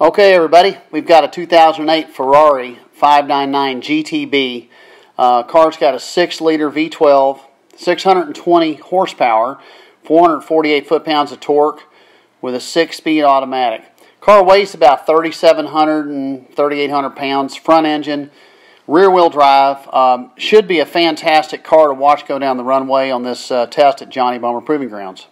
Okay, everybody, we've got a 2008 Ferrari 599 GTB. Car's got a 6-liter V12, 620 horsepower, 448 foot-pounds of torque with a 6-speed automatic. Car weighs about 3,700 and 3,800 pounds, front engine, rear-wheel drive. Should be a fantastic car to watch go down the runway on this test at Johnny Bohmer Proving Grounds.